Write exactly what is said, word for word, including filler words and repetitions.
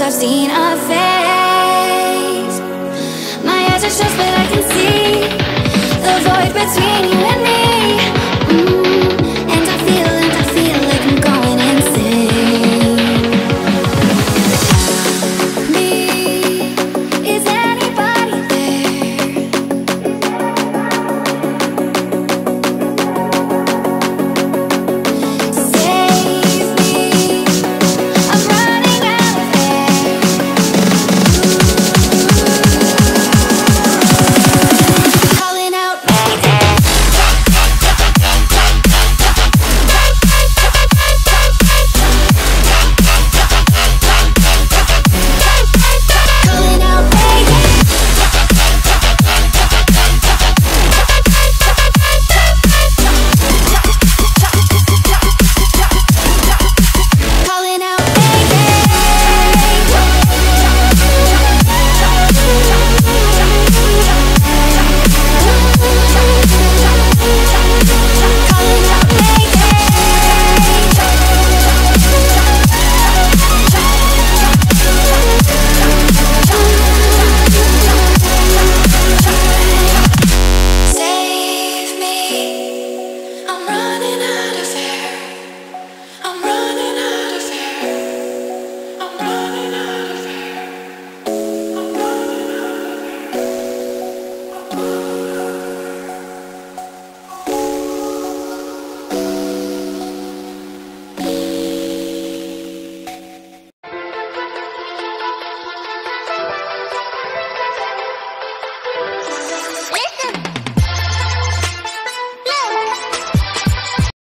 times I've seen a face. My eyes are shut but I can see the void between you and me.